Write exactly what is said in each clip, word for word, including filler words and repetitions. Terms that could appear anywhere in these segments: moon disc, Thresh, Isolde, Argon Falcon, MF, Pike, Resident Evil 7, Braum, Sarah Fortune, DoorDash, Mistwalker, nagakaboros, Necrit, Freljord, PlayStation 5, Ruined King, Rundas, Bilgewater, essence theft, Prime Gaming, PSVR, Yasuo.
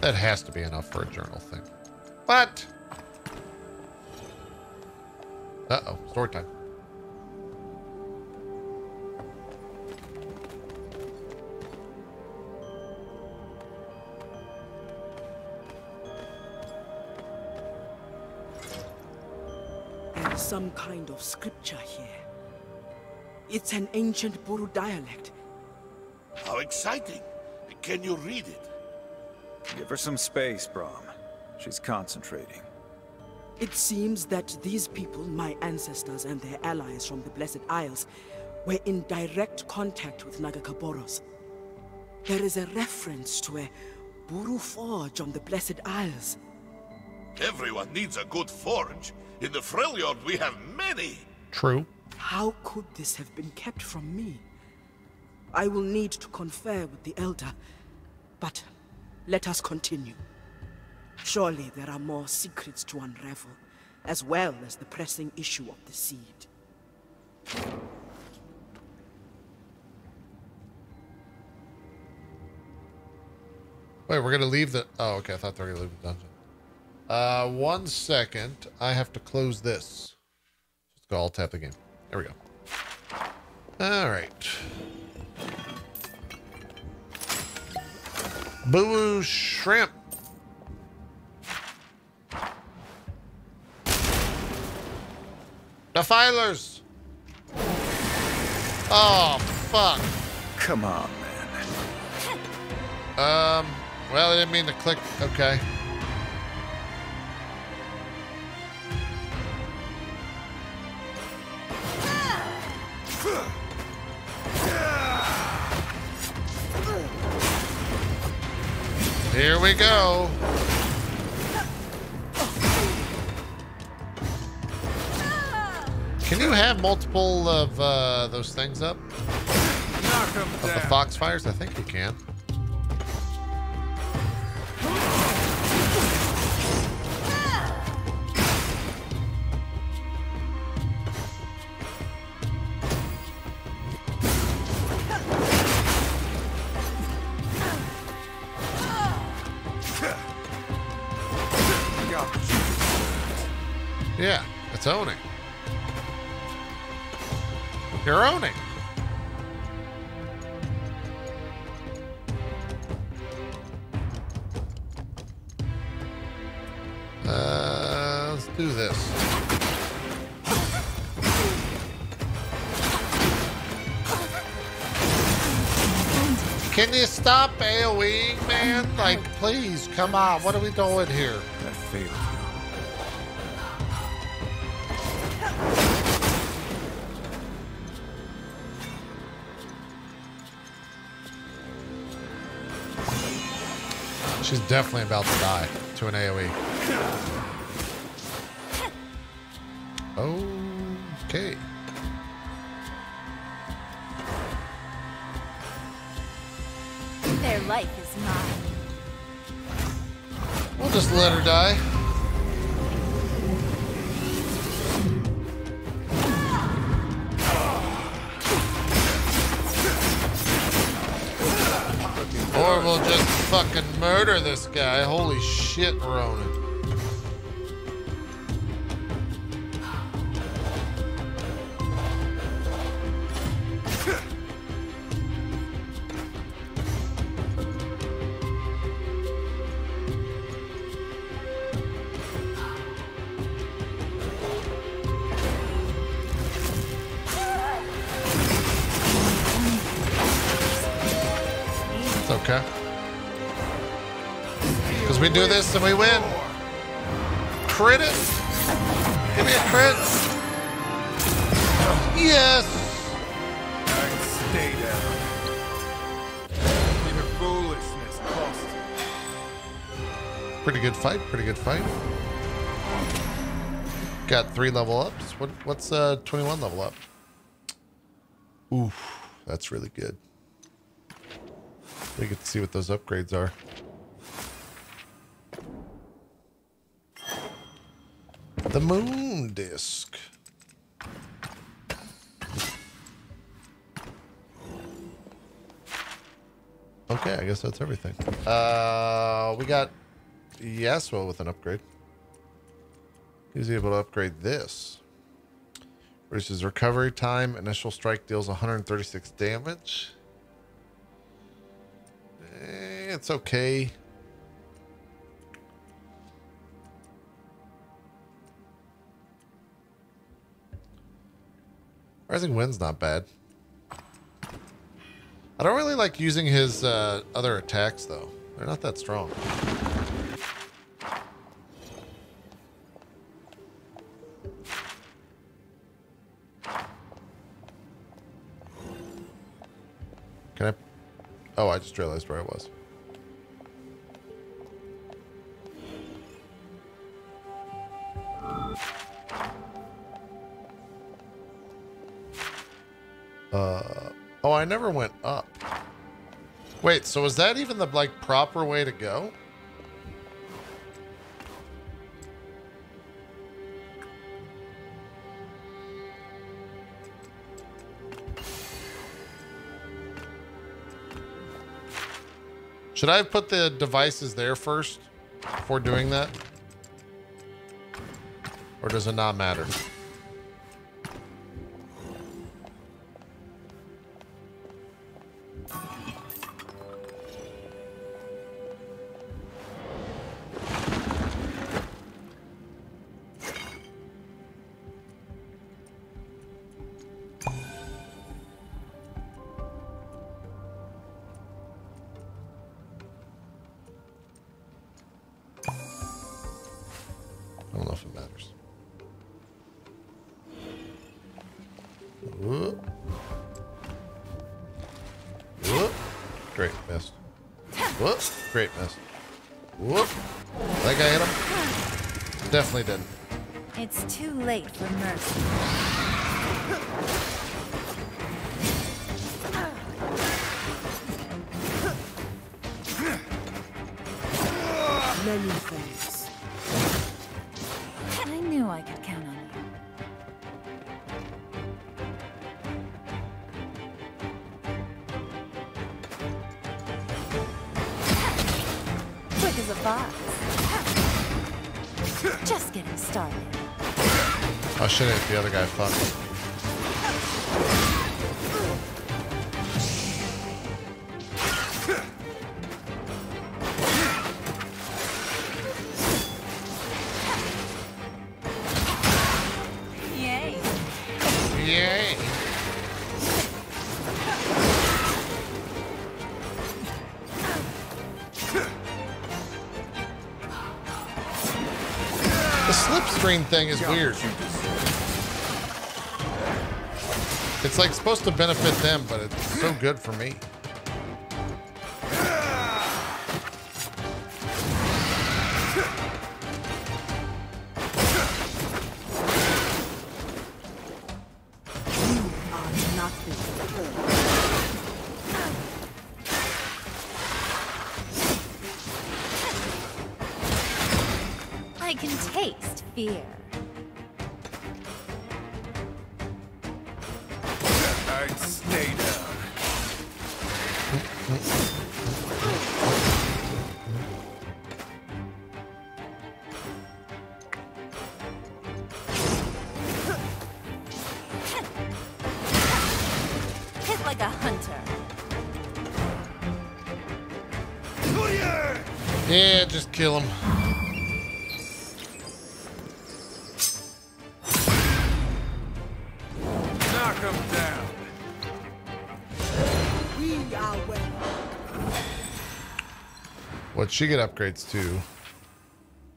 That has to be enough for a journal thing. But... Uh-oh, sword time. Some kind of scripture here. It's an ancient Buhru dialect. How exciting! Can you read it? Give her some space, Braum. She's concentrating. It seems that these people, my ancestors and their allies from the Blessed Isles, were in direct contact with nagakaboros. There is a reference to a Buhru forge on the Blessed Isles. Everyone needs a good forge. In the Freljord we have many. True. How could this have been kept from me? I will need to confer with the Elder, but let us continue. Surely there are more secrets to unravel, as well as the pressing issue of the seed. Wait, we're gonna leave the... Oh, okay, I thought they were gonna leave the dungeon. Uh, one second. I have to close this. Let's go, I'll tap the game. There we go. Alright. Boo shrimp. Defilers. Oh, fuck. Come on, man. Um, well, I didn't mean to click. Okay. Here we go. Can you have multiple of uh, those things up? Knock 'em down. Of the foxfires? I think you can. Yeah, it's owning. You're owning. Uh, let's do this. Can you stop AoEing, man? Like, please, come on. What are we doing here? That failed. She's definitely about to die to an AoE. Okay. Their life is mine. We'll just let her die. Or we'll just fucking murder this guy. Holy shit, Ronan. Okay. Because we do this and we win. Crit it. Give me a crit. Yes. Stay down. Even foolishness cost. Pretty good fight. Pretty good fight. Got three level ups. What? What's uh twenty-one level up? Oof, that's really good. We get to see what those upgrades are. The moon disc. Okay, I guess that's everything. Uh, we got Yasuo with an upgrade. He's able to upgrade this. Reduces recovery time. Initial strike deals one hundred thirty-six damage. Eh, it's okay. Rising Wind's not bad. I don't really like using his uh, other attacks, though. They're not that strong. Can I... Oh, I just realized where I was. Uh... Oh, I never went up. Wait, so is that even the, like, proper way to go? Should I have put the devices there first before doing that? Or does it not matter? The other guy fucked. Yay. Yay. The slipstream thing is weird. It's like supposed to benefit them, but it's so good for me. Kill him. Knock him down. We are well. What'd she get upgrades to?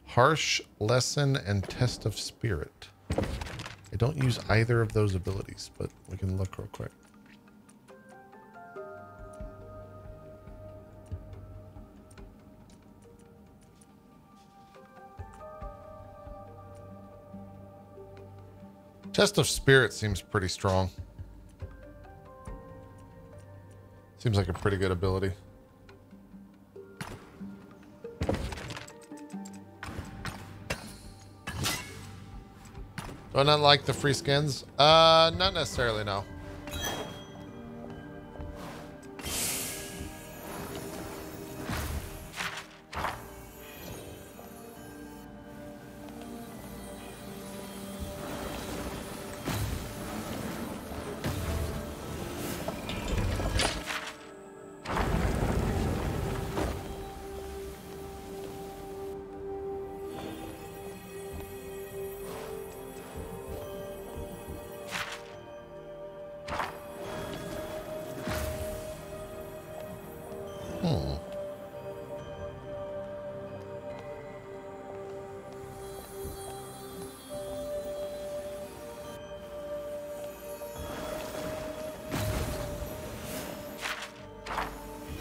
Harsh, Lesson, and Test of Spirit. I don't use either of those abilities, but we can look real quick. Test of Spirit seems pretty strong. Seems like a pretty good ability. Do I not like the free skins? Uh, not necessarily, no. Hmm.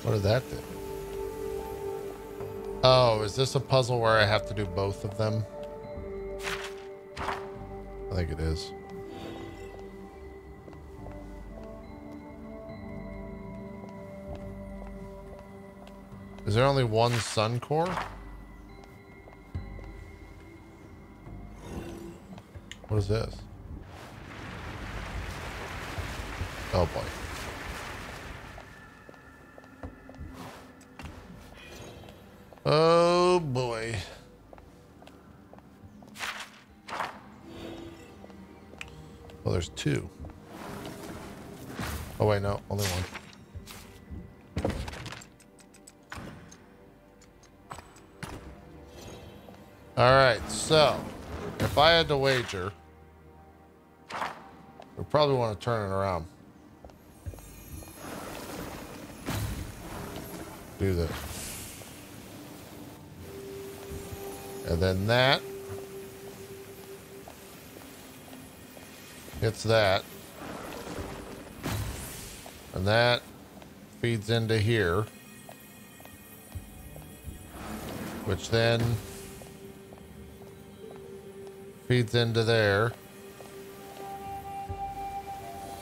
What did that do? Oh, is this a puzzle where I have to do both of them? I think it is. Is there only one sun core? What is this? Oh boy. Oh boy. Well, there's two. Oh wait, no, only one. All right, so if I had to wager, we probably want to turn it around. Do this. And then that hits that. And that feeds into here, which then feeds into there,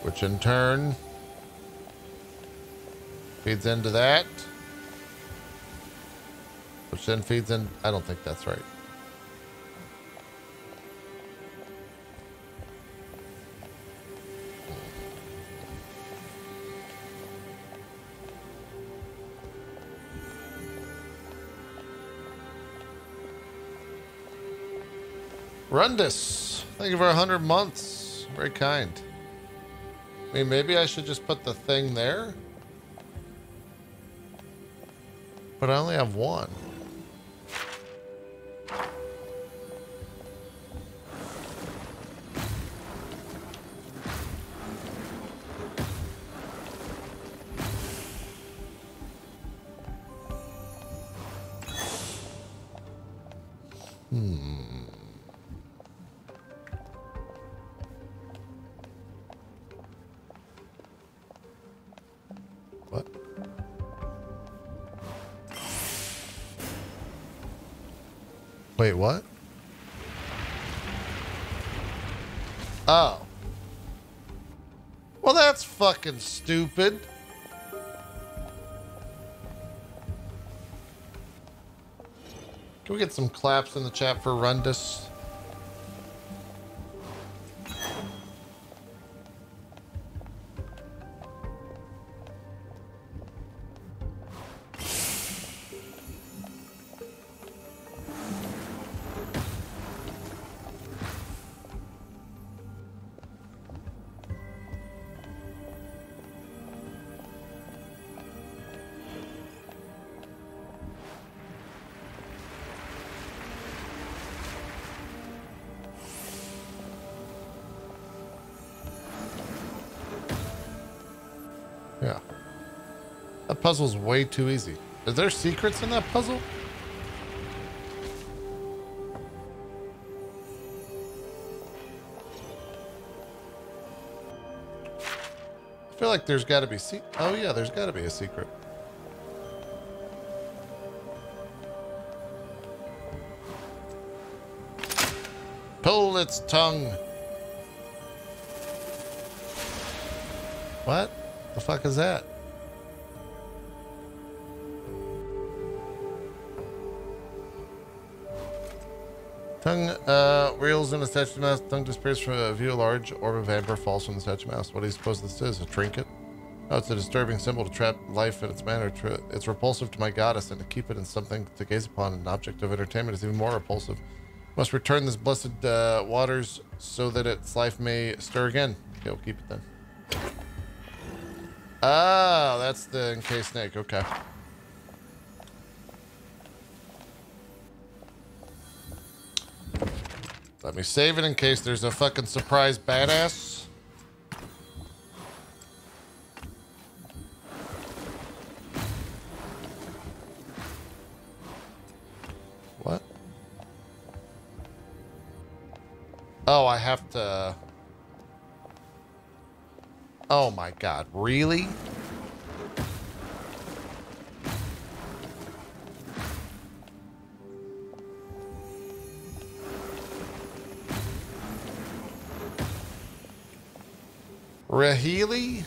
which in turn feeds into that, which then feeds in. I don't think that's right. Rundas, thank you for one hundred months. Very kind. I mean, maybe I should just put the thing there. But I only have one. Wait, what? Oh. Well, that's fucking stupid. Can we get some claps in the chat for Rundas? Puzzle's way too easy. Is there secrets in that puzzle? I feel like there's got to be se- oh yeah, there's got to be a secret. Pull its tongue. What the fuck is that? Tongue uh, reels in a statue mask. Tongue disappears from a view. A large orb of amber falls from the statue mask. What do you suppose this is? A trinket? Oh, it's a disturbing symbol to trap life in its manner. It's repulsive to my goddess, and to keep it in something to gaze upon, an object of entertainment, is even more repulsive. Must return this blessed uh, waters so that its life may stir again. Okay, we'll keep it then. Ah, that's the encased snake. Okay. Let me save it in case there's a fucking surprise badass. Oh, I have to... Oh my god, really? Rahili?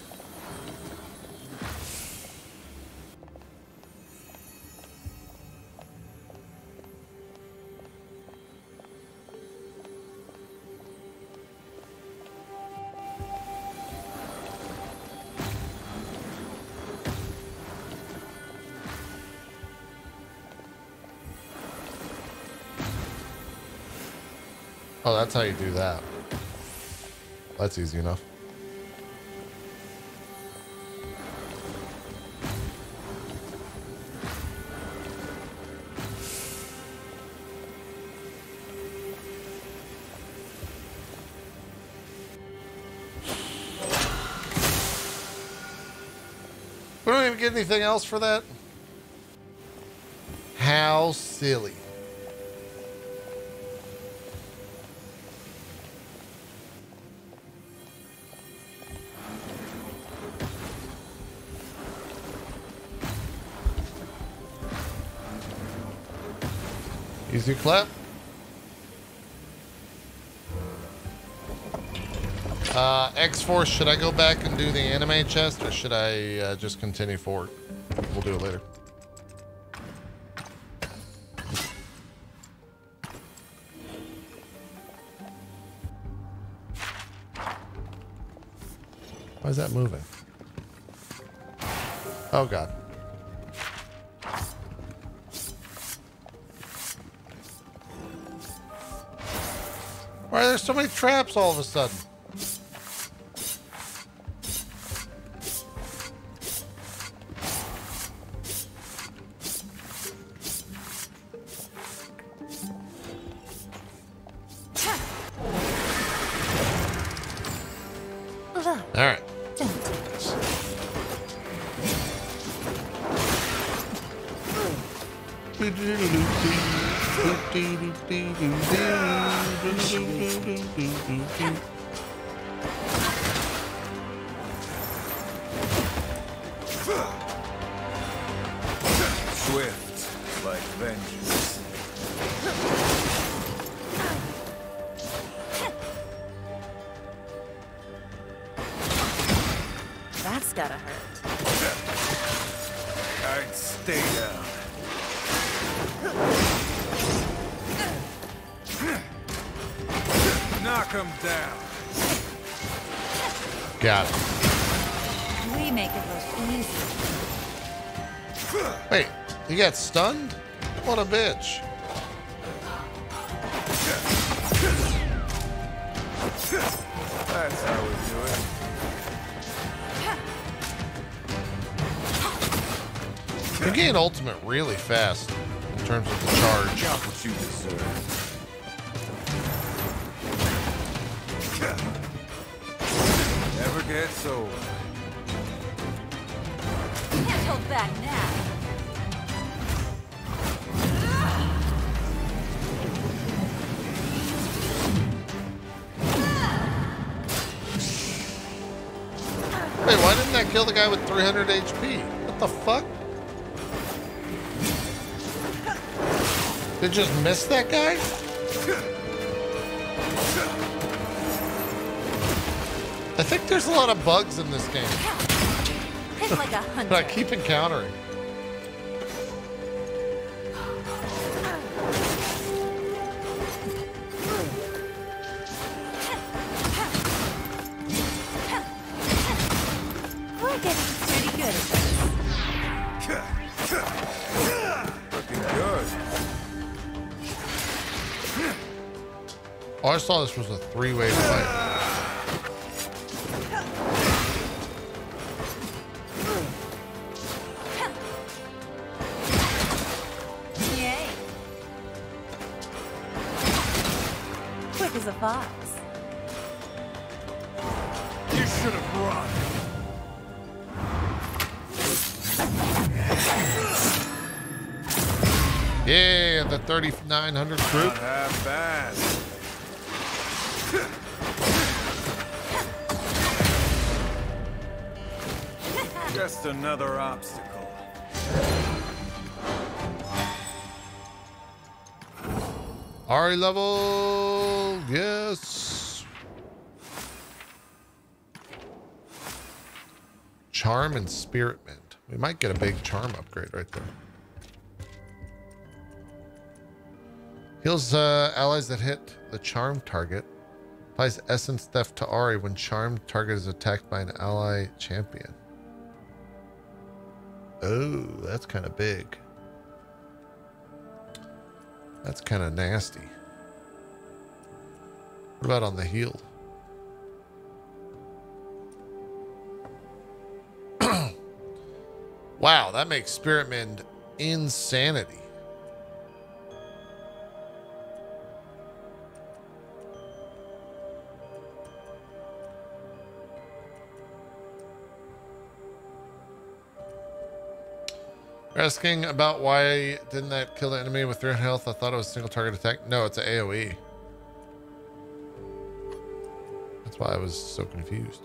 Oh, that's how you do that. That's easy enough. We don't even get anything else for that? How silly. Easy clap. Uh, X-Force, should I go back and do the anime chest, or should I uh, just continue forward? We'll do it later. Why is that moving? Oh, God. Why are there so many traps all of a sudden? You got stunned? What a bitch. That's how we do it. You gain ultimate really fast in terms of the charge. Got what you deserve. Never gets old. Can't hold back now. Kill the guy with three hundred H P. What the fuck? Did just miss that guy? I think there's a lot of bugs in this game. Like a but I keep encountering. I saw this was a three-way fight. Yay. Quick as a fox. You should have run. Yeah, the thirty-nine hundred group. Not that bad. Just another obstacle. Ahri level, yes. Charm and Spirit Mend. We might get a big charm upgrade right there. Heals uh, allies that hit the charm target. Applies essence theft to Ahri when charmed target is attacked by an ally champion. Oh, that's kind of big. That's kind of nasty. What about on the heal? Wow, that makes Spirit Mend insanity. Asking about why didn't that kill the enemy with three hundred health? I thought it was a single target attack. No, it's an AoE. That's why I was so confused.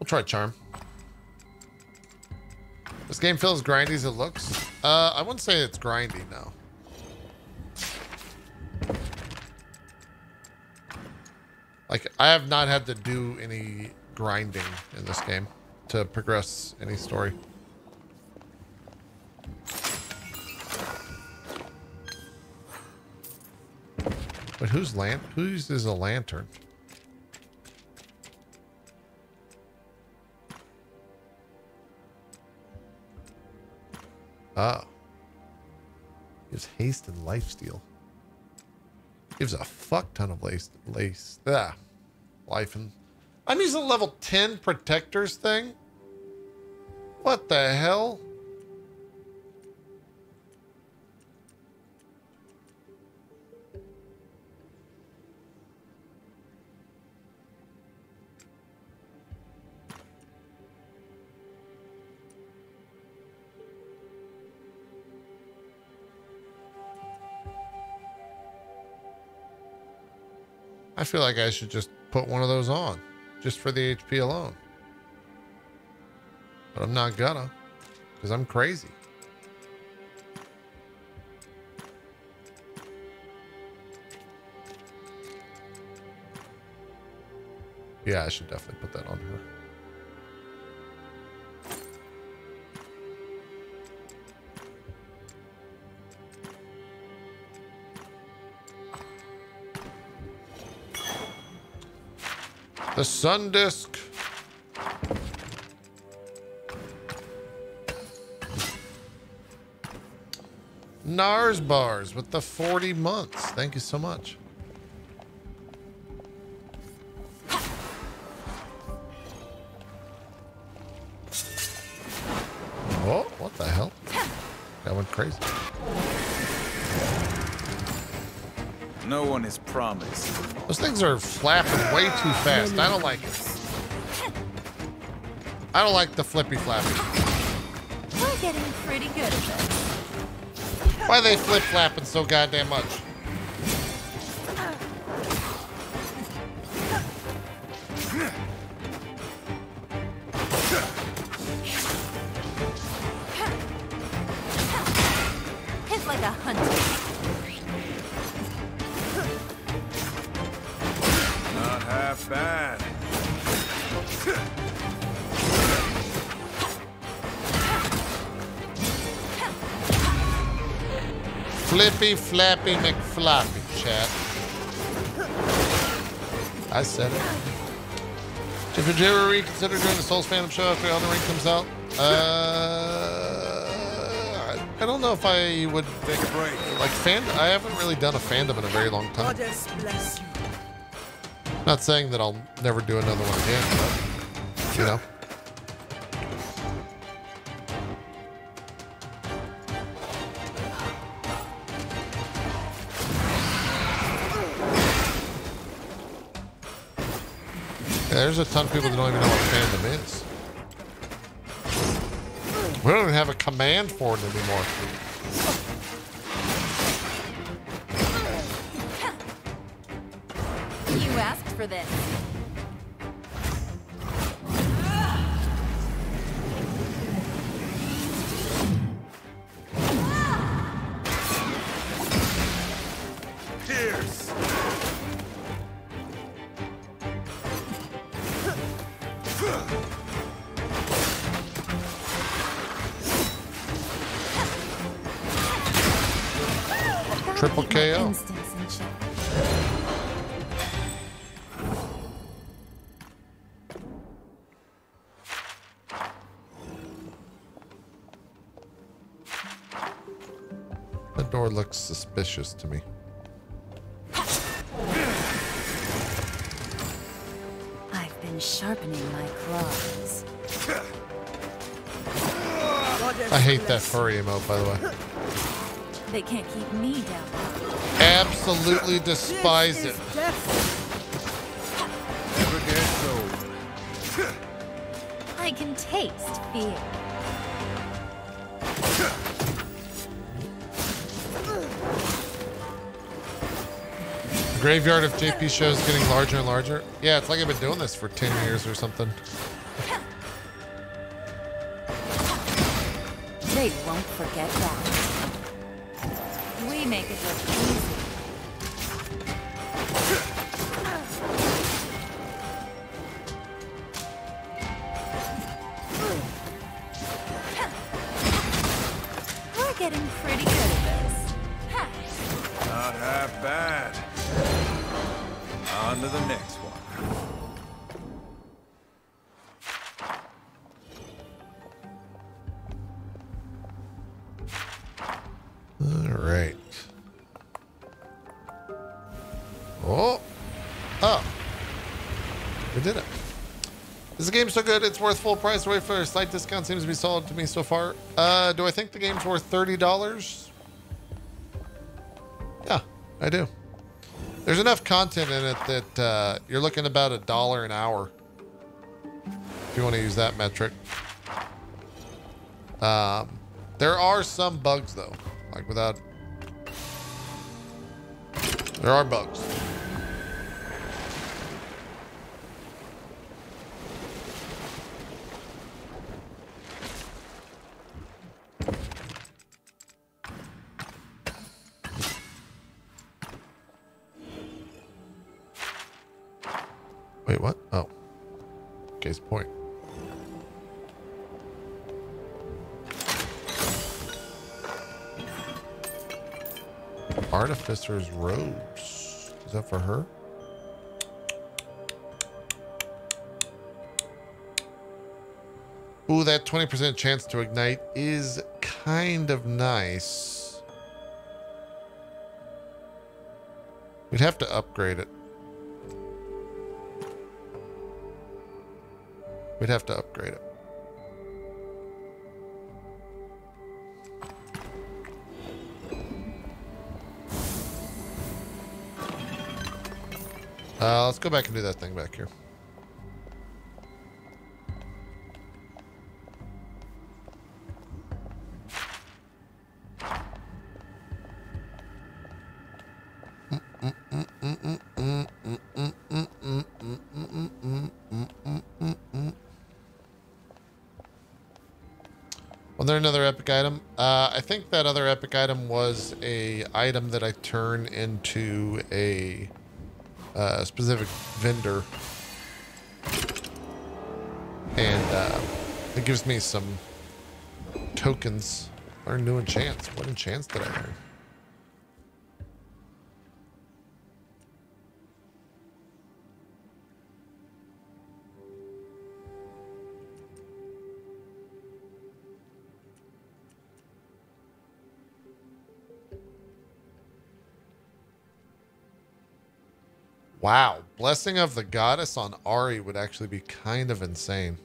We'll try charm. This game feels grindy as it looks. Uh, I wouldn't say it's grindy now. Like, I have not had to do any grinding in this game to progress any story. But who's lan- who uses a lantern? Ah. Gives haste and lifesteal. Gives a fuck ton of lace. lace. Ah. Life and... I'm using a level ten protectors thing? What the hell? I feel like I should just put one of those on just for the H P alone, but I'm not gonna because I'm crazy. Yeah, I should definitely put that on her. The sun disc. Nars bars with the forty months. Thank you so much. Oh, what the hell? That went crazy. No one is promised. Those things are flapping way too fast. I don't like it. I don't like the flippy flapping. We're getting pretty good at this. Why are they flip flapping so goddamn much? It's like a hunter. Bad. Flippy, flappy, McFloppy, chat. I said it. If you ever reconsider doing the Souls Phantom show after Elden Ring comes out, uh, I don't know if I would take a break. Like fan, I haven't really done a fandom in a very long time. Not saying that I'll never do another one again, but, you know. Yeah, there's a ton of people that don't even know what fandom is. We don't even have a command for it anymore. You asked for this. Triple K O. The door looks suspicious to me. I've been sharpening my claws. I hate that furry emote, by the way. They can't keep me down. Absolutely despise it. Never get sold. I can taste fear. The graveyard of J P shows getting larger and larger. Yeah, it's like I've been doing this for ten years or something. They won't forget that. Make it look easy. We're getting pretty good at this. Not half bad. On to the next one. All right. Oh, oh, we did it. Is the game so good it's worth full price? Wait for a slight discount. Seems to be solid to me so far. Uh, do I think the game's worth thirty dollars? Yeah, I do. There's enough content in it that uh, you're looking about a dollar an hour, if you want to use that metric. Um, there are some bugs though, like without, there are bugs. Wait, what? Oh. Case point. Artificer's robes. Is that for her? Ooh, that twenty percent chance to ignite is kind of nice. We'd have to upgrade it. We'd have to upgrade it. Uh, let's go back and do that thing back here. Was there another epic item? Uh, I think that other epic item was a item that I turn into a... Uh, specific vendor, and uh, it gives me some tokens. Learn new enchants. What enchants did I learn? Wow, Blessing of the Goddess on Ahri would actually be kind of insane.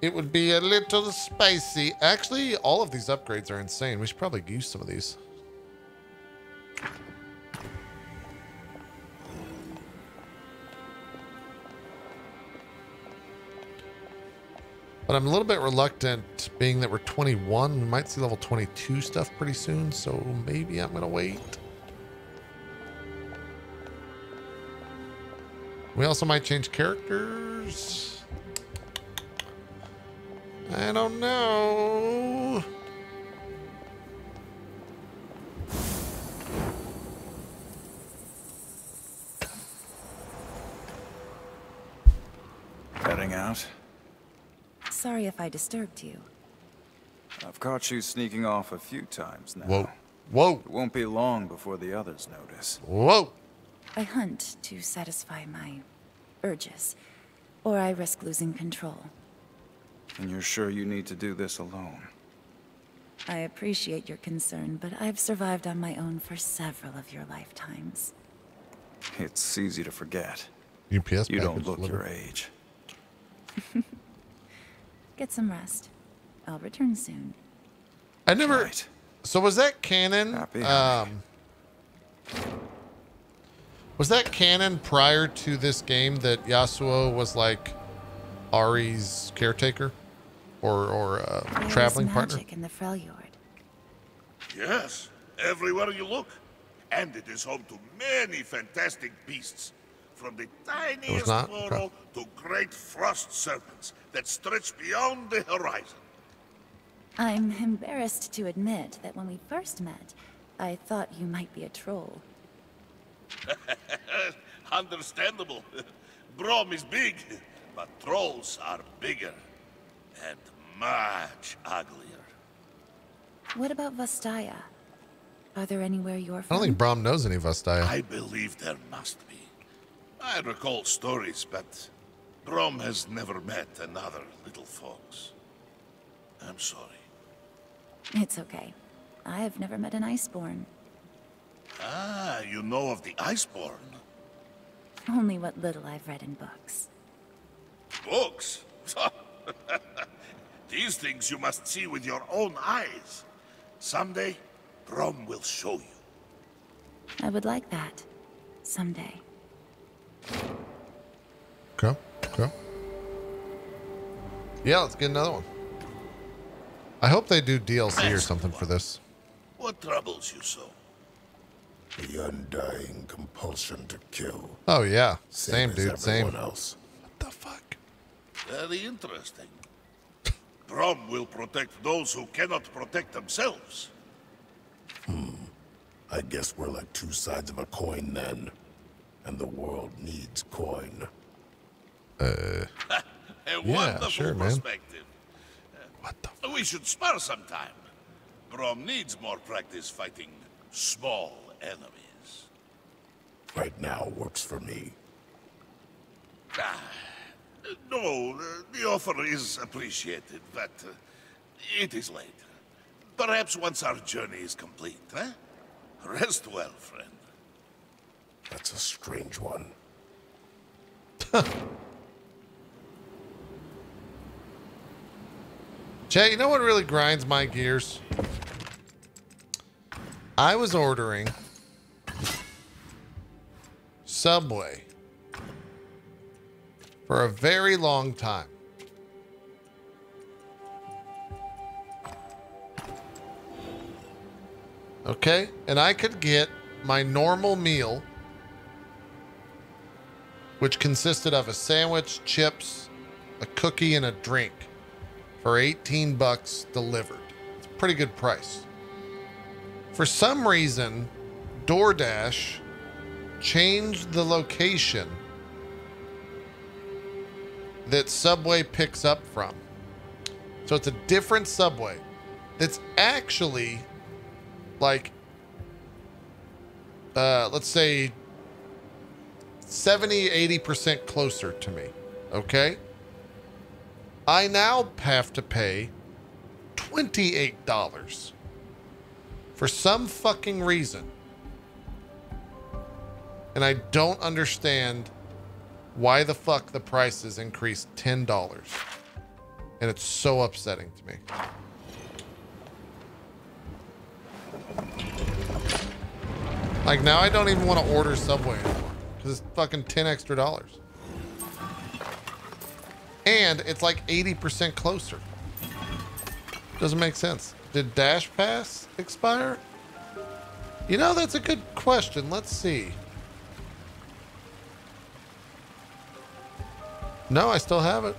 It would be a little spicy. Actually, all of these upgrades are insane. We should probably use some of these. But I'm a little bit reluctant, being that we're twenty-one. We might see level twenty-two stuff pretty soon, so maybe I'm going to wait. We also might change characters. I don't know. Heading out. Sorry if I disturbed you. I've caught you sneaking off a few times now. Whoa. Whoa. It won't be long before the others notice. Whoa. I hunt to satisfy my urges, or I risk losing control. And you're sure you need to do this alone? I appreciate your concern, but I've survived on my own for several of your lifetimes. It's easy to forget. U P S you don't look delivered. Your age. Get some rest. I'll return soon. I never. Right. So was that canon? Happy, um, happy. Was that canon prior to this game that Yasuo was like Ahri's caretaker or or uh, there traveling is magic partner? In the Freljord. Yes, everywhere you look, and it is home to many fantastic beasts. From the tiniest coral to great frost serpents that stretch beyond the horizon. I'm embarrassed to admit that when we first met, I thought you might be a troll. Understandable. Braum is big, but trolls are bigger and much uglier. What about Vastaya? Are there anywhere you're from? I don't think Braum knows any Vastaya. I believe there must be. I recall stories, but Braum has never met another little fox. I'm sorry. It's okay. I have never met an Iceborn. Ah, you know of the Iceborn? Only what little I've read in books. Books? These things you must see with your own eyes. Someday, Braum will show you. I would like that. Someday. Okay, okay. Yeah, let's get another one. I hope they do D L C or something for this. What troubles you so? The undying compulsion to kill. Oh yeah, same, same dude, same. Else. What the fuck? Very interesting. Braum will protect those who cannot protect themselves. Hmm. I guess we're like two sides of a coin then. And the world needs coin. Uh, a wonderful yeah, sure, perspective. Man. What the fuck? We should spar sometime. Braum needs more practice fighting small enemies. Right now works for me. Ah, no, the offer is appreciated, but uh, it is late. Perhaps once our journey is complete, huh? Rest well, friend. That's a strange one. Jay, you know what really grinds my gears? I was ordering Subway for a very long time. Okay? And I could get my normal meal, which consisted of a sandwich, chips, a cookie, and a drink for eighteen bucks delivered. It's a pretty good price. For some reason, DoorDash changed the location that Subway picks up from. So it's a different Subway that's actually like, uh, let's say, seventy, eighty percent closer to me, okay? I now have to pay twenty-eight dollars for some fucking reason. And I don't understand why the fuck the prices increased ten dollars. And it's so upsetting to me. Like, now I don't even want to order Subway anymore. Because it's fucking ten extra dollars. and it's like eighty percent closer. Doesn't make sense. Did Dash Pass expire? You know, that's a good question. Let's see. No, I still have it.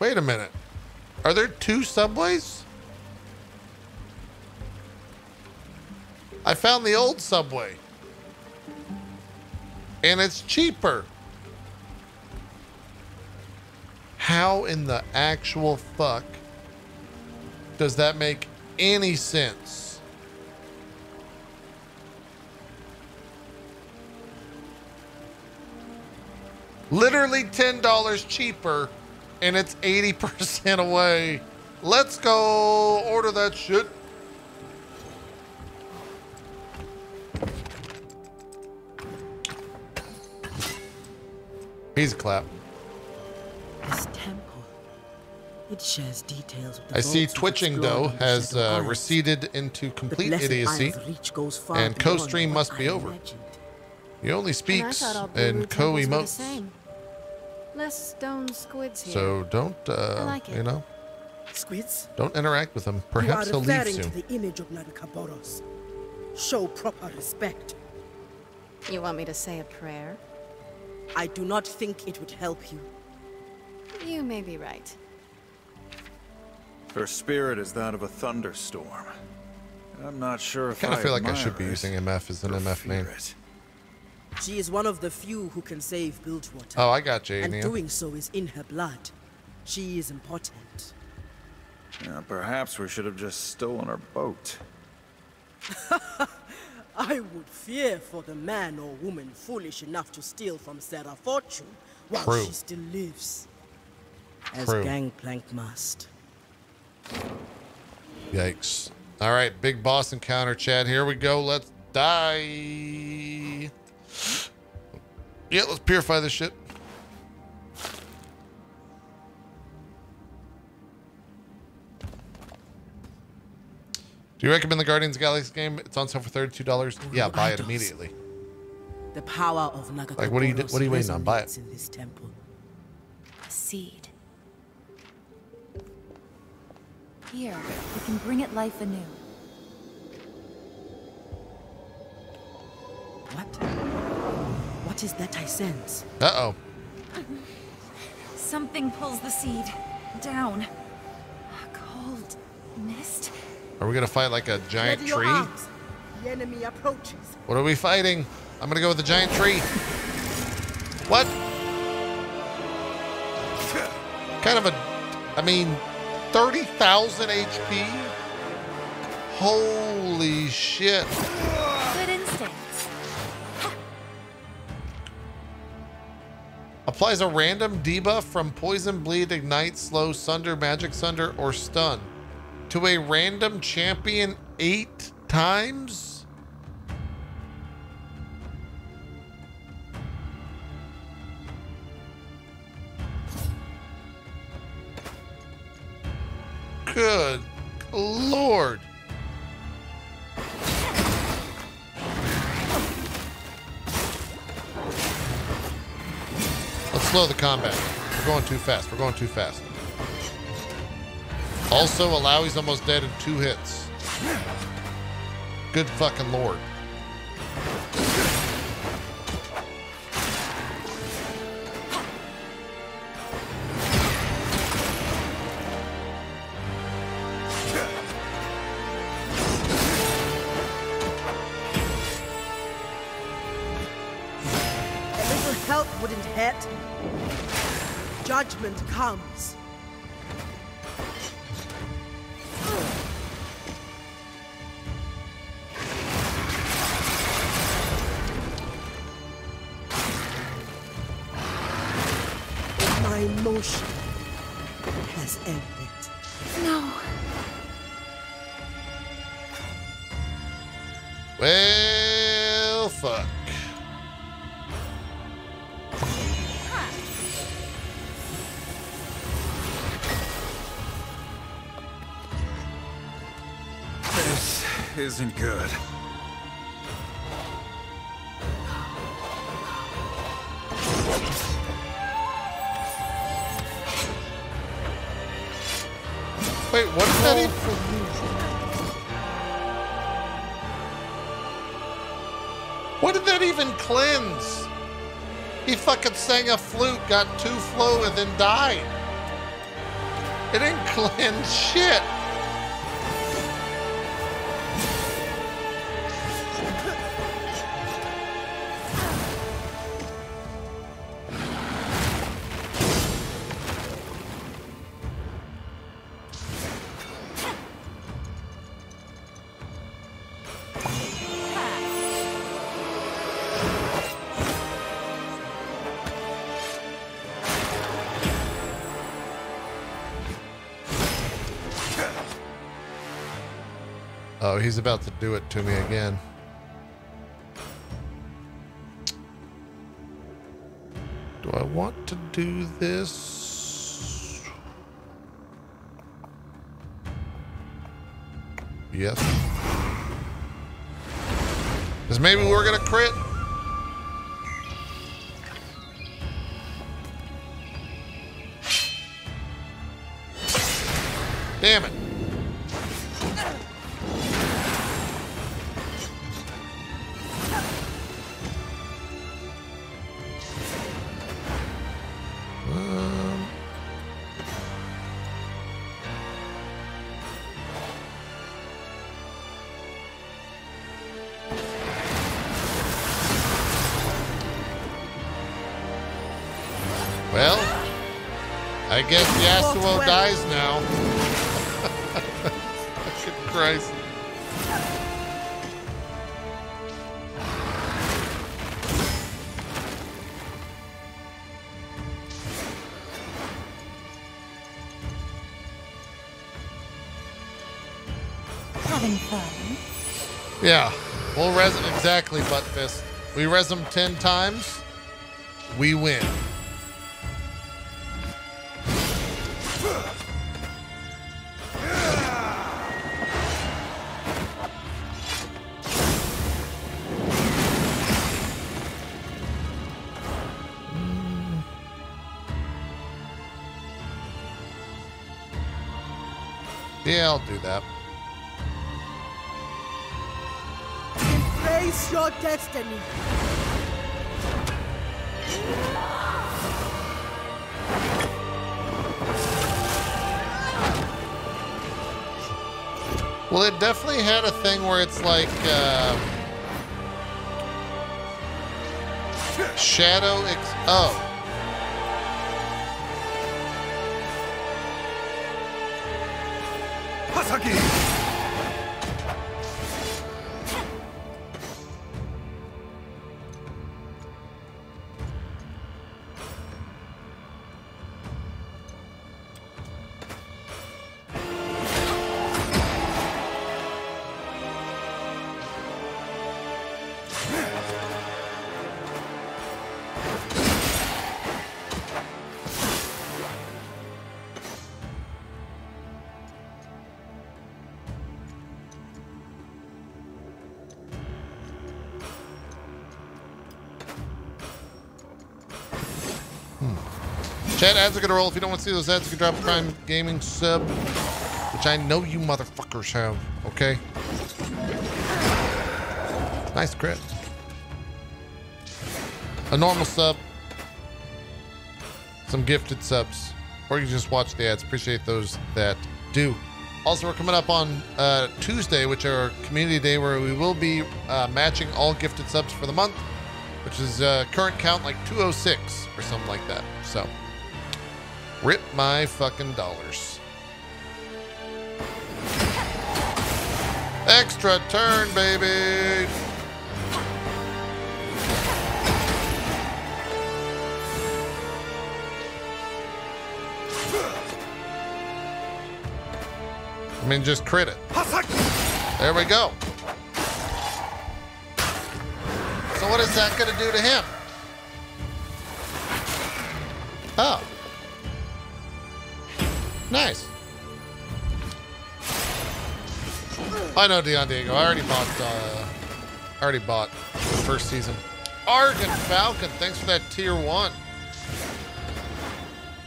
Wait a minute. Are there two Subways? I found the old Subway. And it's cheaper. How in the actual fuck does that make any sense? Literally ten dollars cheaper and it's eighty percent away. Let's go order that shit. He's a clap. This temple, it shares details of the I see Twitching though has uh, receded into complete idiocy, and co-stream must be over. Imagined. He only speaks and co-emotes. Less stone squids here. So don't, uh, like you know, squids. Don't interact with him. Perhaps he'll leave soon. The image of nagakaboros. Show proper respect. You want me to say a prayer? I do not think it would help you. You may be right. Her spirit is that of a thunderstorm. I'm not sure if I kind of feel like I should be using M F as an M F name. She is one of the few who can save Bilgewater. Oh, I got you. And doing so is in her blood. She is important. Yeah, perhaps we should have just stolen her boat. I would fear for the man or woman foolish enough to steal from Sarah Fortune while True. She still lives. As True. Gangplank must. Yikes. All right, big boss encounter, Chad. Here we go. Let's die. Yeah, let's purify this shit. Do you recommend the Guardians of the Galaxy game? It's on sale for thirty-two dollars. Yeah, buy it immediately. The power of Nagakaboros. Like, what are you what are you waiting on? Buy it. In this temple. A seed. Here, we can bring it life anew. What? What is that I sense? Uh oh. Something pulls the seed down. Cold mist. Are we gonna fight like a giant tree? The enemy approaches. What are we fighting? I'm gonna go with the giant tree. What? Kind of a, I mean, thirty thousand H P? Holy shit. Good instincts. Applies a random debuff from Poison, Bleed, Ignite, Slow, Sunder, Magic Sunder, or Stun to a random champion eight times? Good Lord. Let's slow the combat. We're going too fast. We're going too fast. Also, Illaoi's almost dead in two hits. Good fucking lord. A little help wouldn't hurt. Judgment comes. Motion has ended. No. Well, fuck. Huh. This isn't good. Wait, what is that even? What did that even cleanse? He fucking sang a flute, got two flow, and then died. It didn't cleanse shit. He's about to do it to me again. Do I want to do this? Yes. Because maybe we're gonna crit. Damn it. I guess Yasuo dies now. Fucking Christ. Having fun. Yeah. We'll res him exactly, Buttfist. We res him ten times, we win. Yeah, I'll do that. Face your destiny. Well, it definitely had a thing where it's like uh, shadow. Ex oh. Chat, ads are gonna roll. If you don't want to see those ads, you can drop a Prime Gaming sub, which I know you motherfuckers have, okay? Nice crit. A normal sub, some gifted subs, or you can just watch the ads. Appreciate those that do. Also, we're coming up on uh, Tuesday, which are community day, where we will be uh, matching all gifted subs for the month, which is uh, current count like two oh six or something like that, so. Rip my fucking dollars. Extra turn, baby. I mean, just crit it. There we go. So what is that gonna do to him? Oh. Nice. I know, Dion Diego. I already bought. Uh, I already bought the first season. Argon Falcon, thanks for that tier one.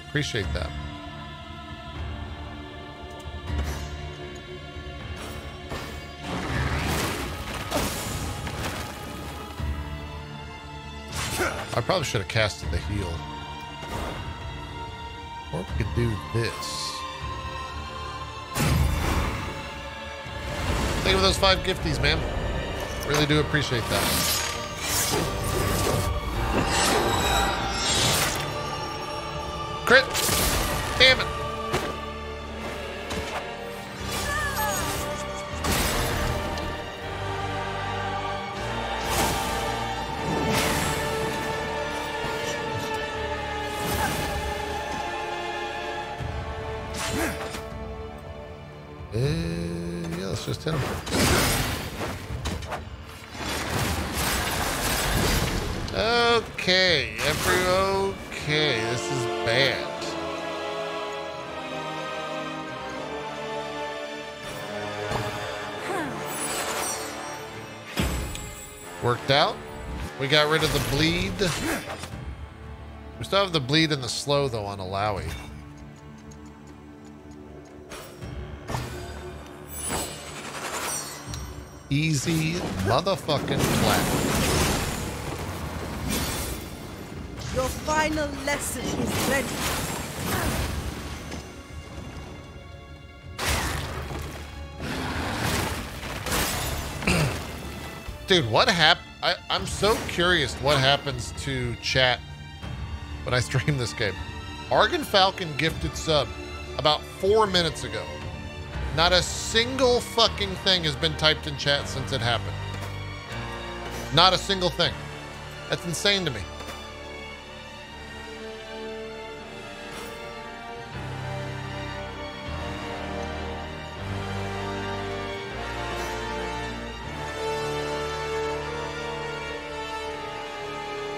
Appreciate that. I probably should have casted the heal. Or we could do this. Thank you for those five gifties, man. Really do appreciate that. Crit! Damn it! Just hit him. Okay, every okay, this is bad. Worked out. We got rid of the bleed. We still have the bleed and the slow though on Illaoi. Easy motherfucking clap. Your final lesson is ready. Dude, what happened? I'm so curious what happens to chat when I stream this game. Argon Falcon gifted sub about four minutes ago. Not a single fucking thing has been typed in chat since it happened. Not a single thing. That's insane to me.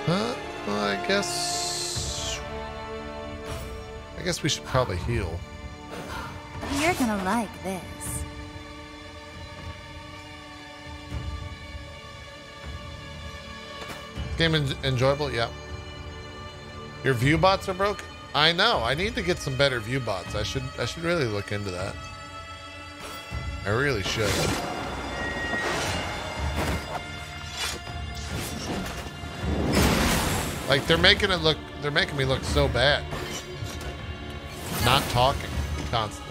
Huh? Well, I guess... I guess we should probably heal. You're gonna like this. Game en enjoyable, yeah. Your view bots are broken? I know. I need to get some better view bots. I should I should really look into that. I really should. Like they're making it look they're making me look so bad. Not talking constantly.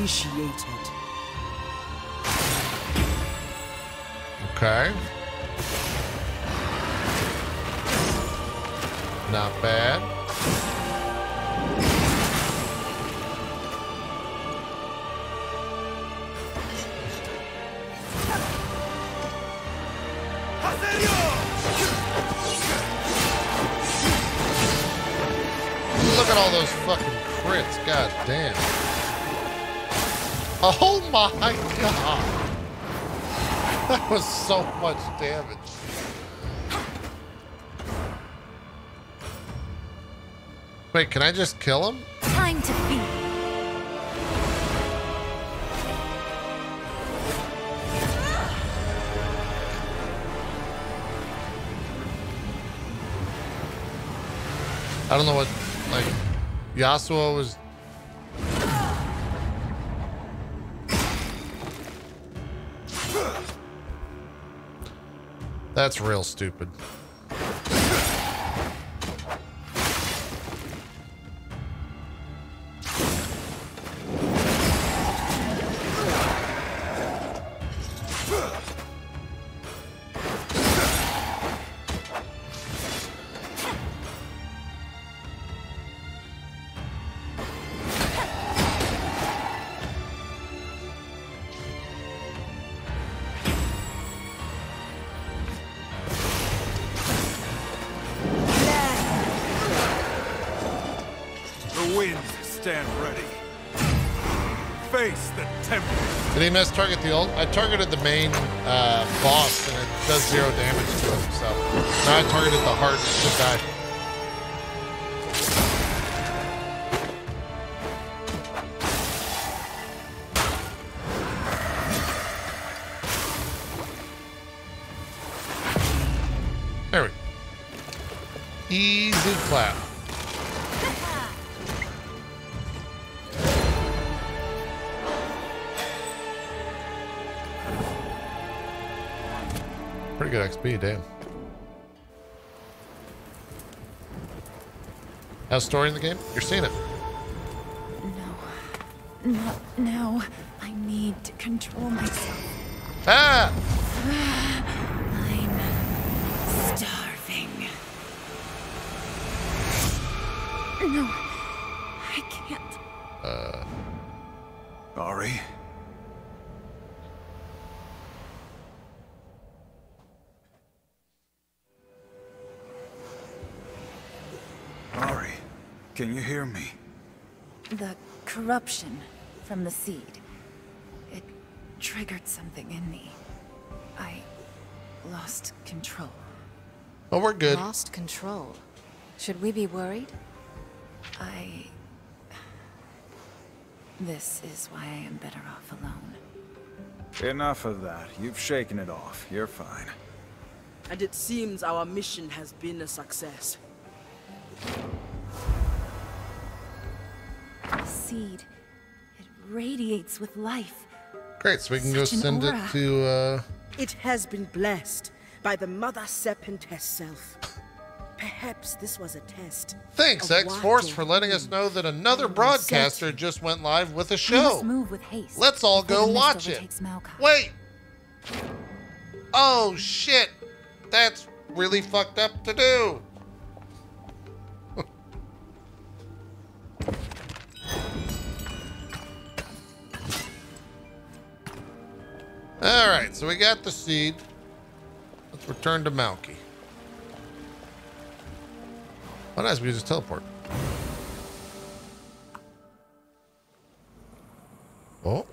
Appreciated. Okay. Not bad. Look at all those fucking crits, god damn. Oh my god! That was so much damage. Wait, can I just kill him? Time to feed. I don't know what, like, Yasuo was... That's real stupid. He missed target the ult. I targeted the main uh, boss and it does zero damage to him, so now I targeted the heart and just died. There we go. Easy clap. pretty good X P, damn. How's story in the game? You're seeing it. No. Not now. I need to control myself. Ah! I'm starving. No. I can't. Uh. Ahri? Ahri, can you hear me? The corruption from the seed. It triggered something in me. I lost control. Oh, we're good. Lost control? Should we be worried? I... This is why I am better off alone. Enough of that. You've shaken it off. You're fine. And it seems our mission has been a success. The seed. It radiates with life. Great, so we can Such go send it to, uh... It has been blessed by the Mother Serpent herself. Perhaps this was a test. Thanks, X-Force, for letting us know that another broadcaster just went live with a show. Move with haste. Let's all go watch it. Wait! Oh, shit! That's really fucked up to do! Alright, so we got the seed. Let's return to Malky. Oh, nice. We can just teleport. Oh.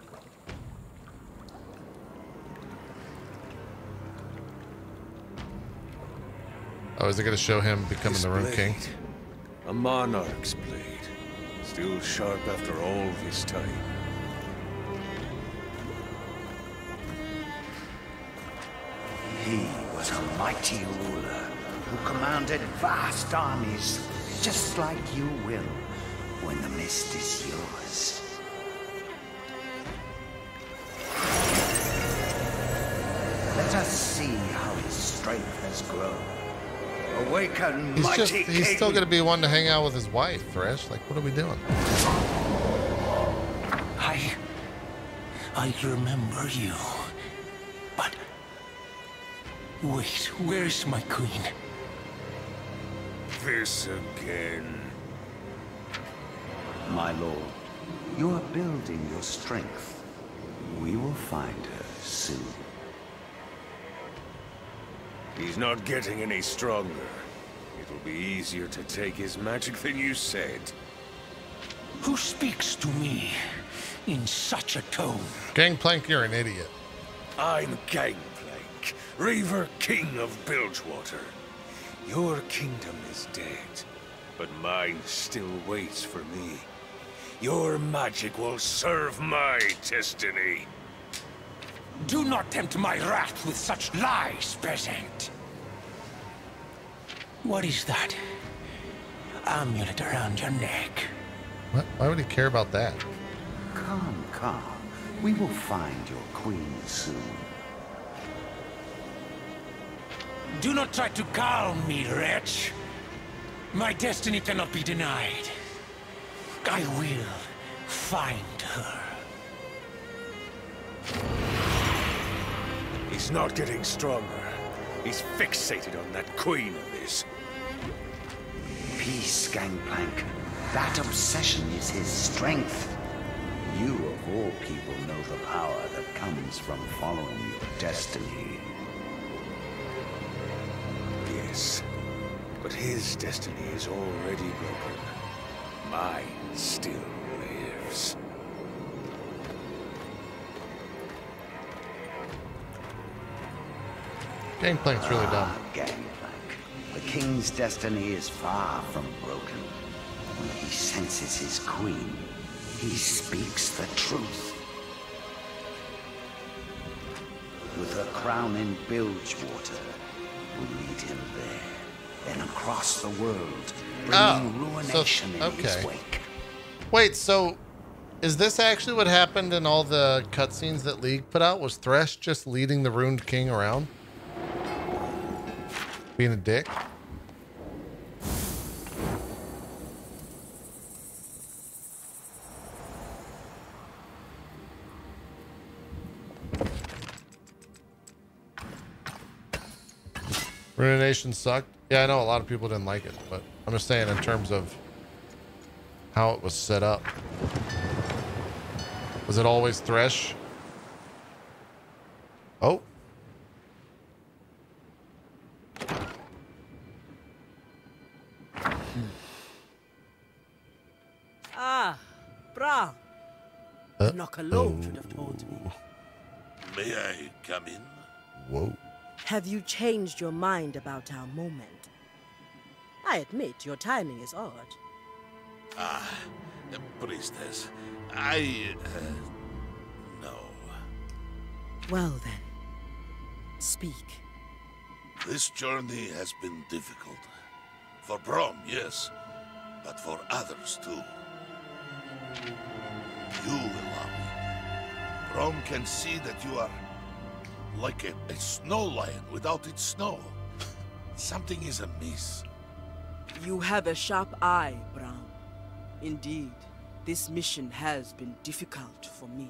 Oh, is it going to show him becoming the Ruined King? A monarch's blade. Still sharp after all this time. He was a mighty ruler. Who commanded vast armies, just like you will, when the mist is yours. Let us see how his strength has grown. Awaken, he's mighty just, king. He's still going to be one to hang out with his wife, Thresh. Like, what are we doing? I... I remember you. But... Wait, where's my queen? This again. My lord, you are building your strength. We will find her soon. He's not getting any stronger. It'll be easier to take his magic than you said. Who speaks to me in such a tone? Gangplank, you're an idiot. I'm Gangplank, Reaver King of Bilgewater. Your kingdom is dead, but mine still waits for me. Your magic will serve my destiny. Do not tempt my wrath with such lies, peasant. What is that amulet around your neck? What? Why would he care about that? Calm, calm. We will find your queen soon. Do not try to calm me, wretch. My destiny cannot be denied. I will find her. He's not getting stronger. He's fixated on that queen of his. Peace, Gangplank. That obsession is his strength. You, of all people, know the power that comes from following your destiny. But his destiny is already broken. Mine still lives. Gangplank's really dumb. Ah, Gangplank. The king's destiny is far from broken. When he senses his queen, he speaks the truth. With her crown in Bilgewater, we lead him there, then across the world, bringing oh, ruination so, okay. in his wake. Wait, so is this actually what happened in all the cutscenes that League put out? Was Thresh just leading the Ruined King around? Being a dick. Ruination sucked. Yeah, I know a lot of people didn't like it, but I'm just saying in terms of how it was set up. Was it always Thresh? Oh. Ah, Braum. Uh-oh. Knock alone should have told me. May I come in? Whoa. Have you changed your mind about our moment? I admit your timing is odd. Ah, priestess, I... Uh, no. Well then, speak. This journey has been difficult. For Braum, yes, but for others too. You allow me. Braum can see that you are... like a, a snow lion without its snow. Something is amiss. You have a sharp eye, Braum. Indeed, this mission has been difficult for me.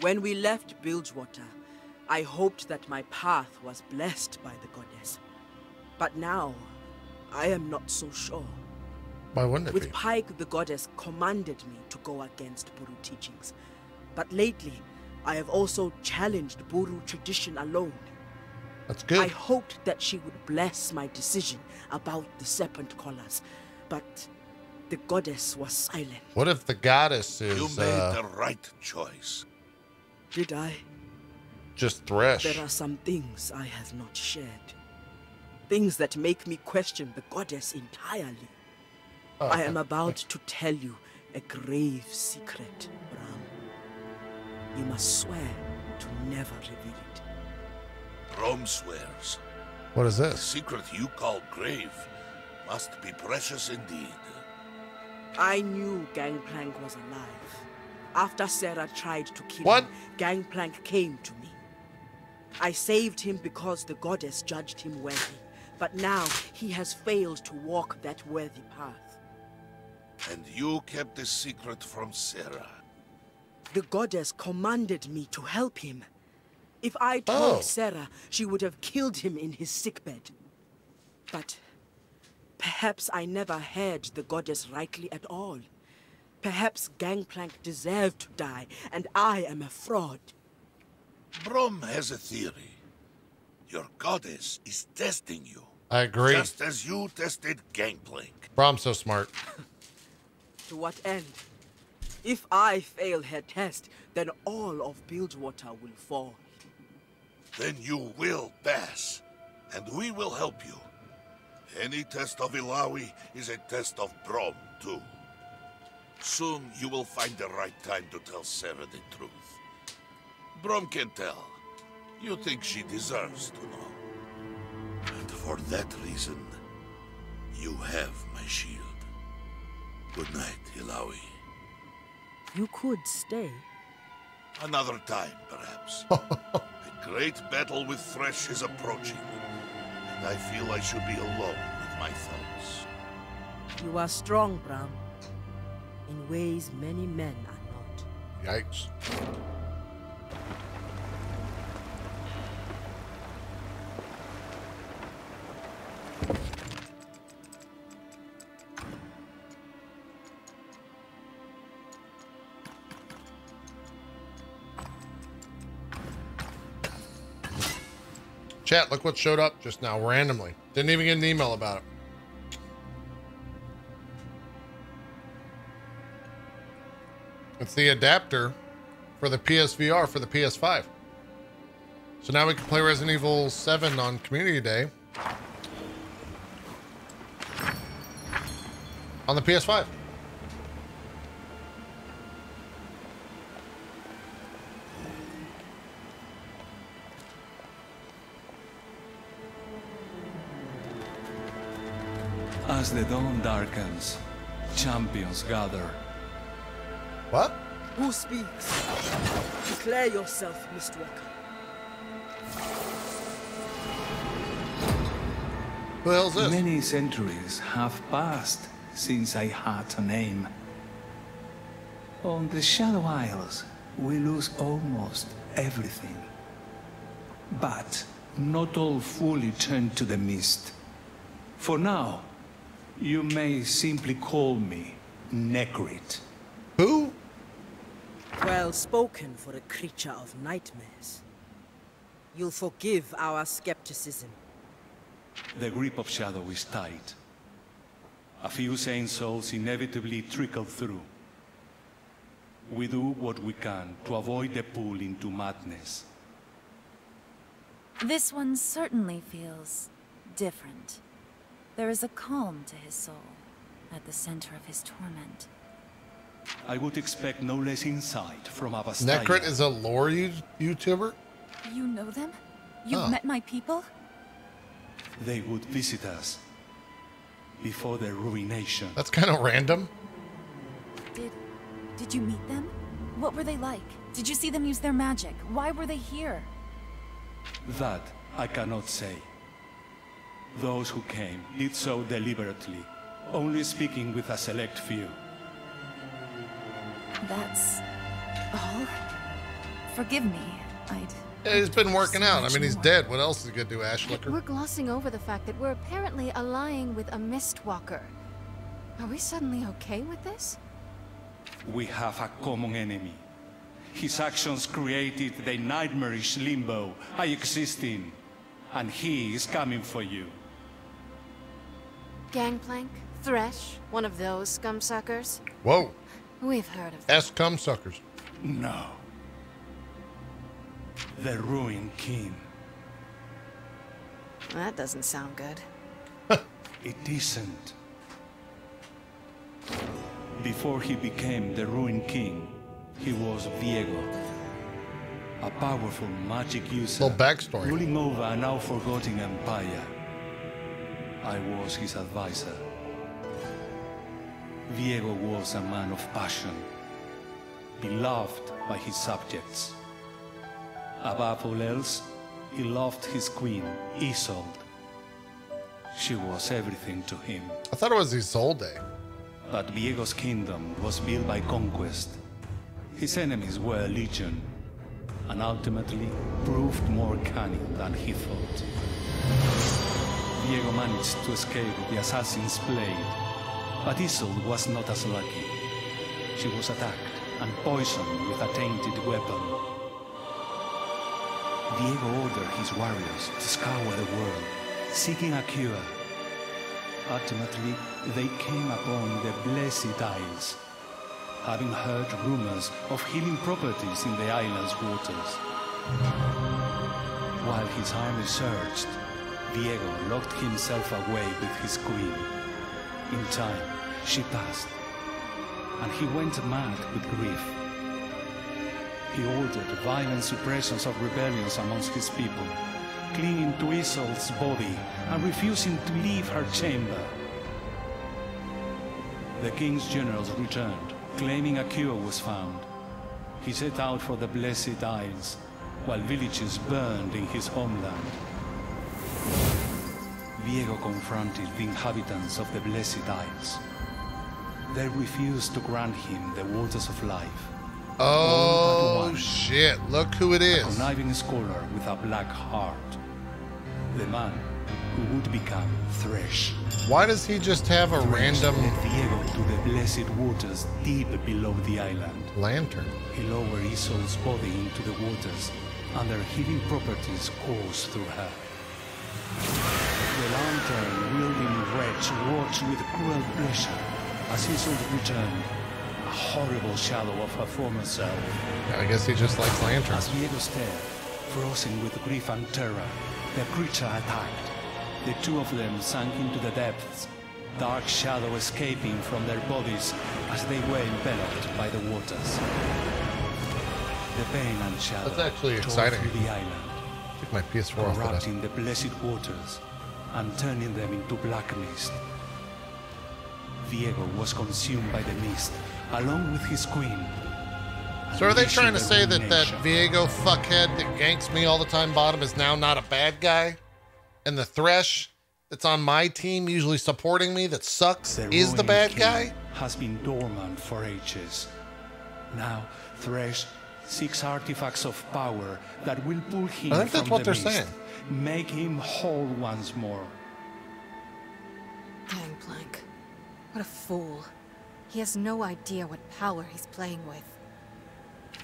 When we left Bilgewater, I hoped that my path was blessed by the goddess. But now, I am not so sure. Why wouldn't it be? With Pike, the goddess commanded me to go against Buhru teachings. But lately, I have also challenged Buhru tradition alone. That's good. I hoped that she would bless my decision about the serpent collars, but the goddess was silent. What if the goddess is... You made uh, the right choice. Did I? Just Thresh. There are some things I have not shared. Things that make me question the goddess entirely. Uh, I am about to tell you a grave secret, Braum. You must swear to never reveal it. Braum swears. What is this? The secret you call grave must be precious indeed. I knew Gangplank was alive. After Sarah tried to kill what? him, Gangplank came to me. I saved him because the goddess judged him worthy, but now he has failed to walk that worthy path. And you kept the secret from Sarah. The goddess commanded me to help him. If I told oh. Sarah, she would have killed him in his sickbed. But perhaps I never heard the goddess rightly at all. Perhaps Gangplank deserved to die, and I am a fraud. Braum has a theory. Your goddess is testing you. I agree. Just as you tested Gangplank. Braum's so smart. To what end? If I fail her test, then all of Bilgewater will fall. Then you will pass, and we will help you. Any test of Illaoi is a test of Braum, too. Soon you will find the right time to tell Sarah the truth. Braum can tell. You think she deserves to know. And for that reason, you have my shield. Good night, Illaoi. You could stay. Another time, perhaps. A great battle with Thresh is approaching, and I feel I should be alone with my thoughts. You are strong, Braum, in ways many men are not. Yikes. Chat, look what showed up just now randomly. Didn't even get an email about it. It's the adapter for the P S V R for the P S five. So now we can play Resident Evil seven on Community Day on the P S five. As the dawn darkens, champions gather. What? Who speaks? Declare yourself, Mistwalker. Who the hell's this? Many centuries have passed since I had a name. On the Shadow Isles, we lose almost everything. But not all fully turned to the mist. For now, you may simply call me Necrit. Who? Well spoken for a creature of nightmares. You'll forgive our skepticism. The grip of Shadow is tight. A few sane souls inevitably trickle through. We do what we can to avoid the pull into madness. This one certainly feels different. There is a calm to his soul at the center of his torment. I would expect no less insight from a Vastaya. Necrit is a lore YouTuber? You know them? You've huh. met my people? They would visit us before their ruination. That's kind of random. Did, did you meet them? What were they like? Did you see them use their magic? Why were they here? That I cannot say. Those who came did so deliberately, only speaking with a select few. That's all? Forgive me, I'd... Yeah, he's been working out. I mean, he's dead. What else is he going to do, Ashlicker? We're glossing over the fact that we're apparently allying with a Mistwalker. Are we suddenly okay with this? We have a common enemy. His actions created the nightmarish limbo I exist in. And he is coming for you. Gangplank? Thresh? One of those scumsuckers? Whoa. We've heard of them. S scumsuckers. No. The Ruined King. That doesn't sound good. It isn't. Before he became the Ruined King, he was Viego, a powerful magic user backstory. ruling over a now forgotten empire. I was his advisor. Viego was a man of passion, beloved by his subjects. Above all else, he loved his queen, Isolde. She was everything to him. I thought it was Isolde. But Viego's kingdom was built by conquest. His enemies were a legion, and ultimately proved more cunning than he thought. Viego managed to escape with the assassin's blade, but Isolde was not as lucky. She was attacked and poisoned with a tainted weapon. Viego ordered his warriors to scour the world, seeking a cure. Ultimately, they came upon the Blessed Isles, having heard rumors of healing properties in the island's waters. While his army searched, Viego locked himself away with his queen. In time, she passed, and he went mad with grief. He ordered violent suppressions of rebellions amongst his people, clinging to Isolde's body and refusing to leave her chamber. The king's generals returned, claiming a cure was found. He set out for the Blessed Isles, while villages burned in his homeland. Viego confronted the inhabitants of the Blessed Isles. They refused to grant him the waters of life. Oh, shit. Look who it is. A conniving scholar with a black heart. The man who would become Thresh. Why does he just have a Thresh random... led Viego to the blessed waters deep below the island. Lantern. He lowered Isolde's body into the waters, and their healing properties coursed through her. The lantern-wielding wretch watched with cruel pleasure as Isolde returned. A horrible shadow of her former self. Yeah, I guess he just likes lanterns. As Viego stared, frozen with grief and terror, the creature attacked. The two of them sank into the depths, dark shadow escaping from their bodies as they were enveloped by the waters. The pain and shadow That's actually exciting. Tore through the island, took my P S four off erupting the blessed waters and turning them into black mist. Viego was consumed by the mist, along with his queen. So are they trying to say that that Viego fuckhead that ganks me all the time bottom is now not a bad guy? And the Thresh that's on my team usually supporting me that sucks is the bad guy? Has been dormant for ages. Now Thresh seeks artifacts of power that will pull him I think that's from what the they're mist, saying. Make him whole once more. Gangplank. What a fool. He has no idea what power he's playing with.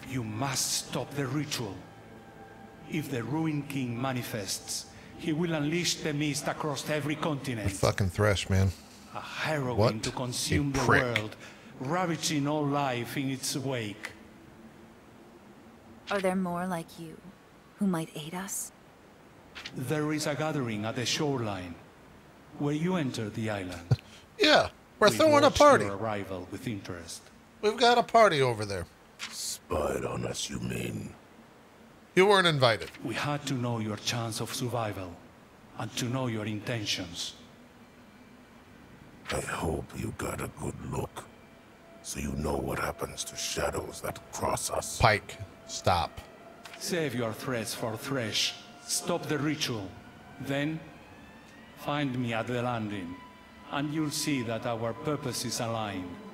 You must stop the ritual. If the Ruined King manifests, he will unleash the mist across every continent. Fucking Thresh, man. A heroine what to consume the world, ravaging all life in its wake. Are there more like you who might aid us? There is a gathering at the shoreline where you enter the island. Yeah, we're We've throwing a party. Your arrival with interest. We've got a party over there. Spied on us, you mean? You weren't invited. We had to know your chance of survival and to know your intentions. I hope you got a good look so you know what happens to shadows that cross us. Pike, stop. Save your threats for Thresh. Stop the ritual. Then find me at the landing and you'll see that our purposes align.